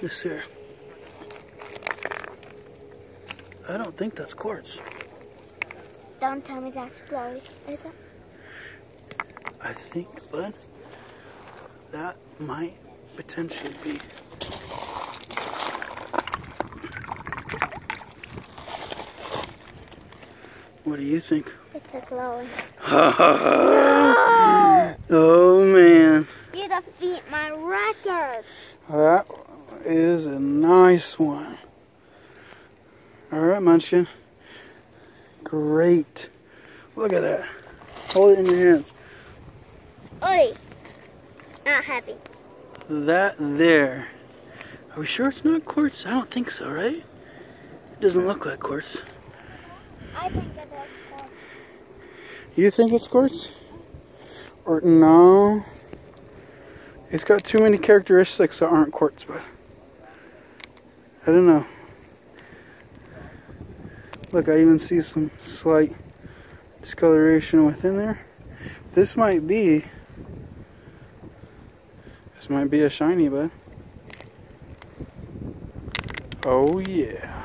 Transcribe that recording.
This here, I don't think that's quartz. Don't tell me that's glory, is it? I think, bud, that might potentially be. What do you think? It's a glowing. No! Oh man. You defeat my record. That is a nice one. Alright, Munchkin. Great. Look at that. Hold it in your hands. Oi. Not heavy. That there. Are we sure it's not quartz? I don't think so, right? It doesn't look like quartz. I think it is quartz. You think it's quartz? Or no? It's got too many characteristics that aren't quartz, but I don't know. Look, I even see some slight discoloration within there. This might be a shiny, bud. Oh yeah.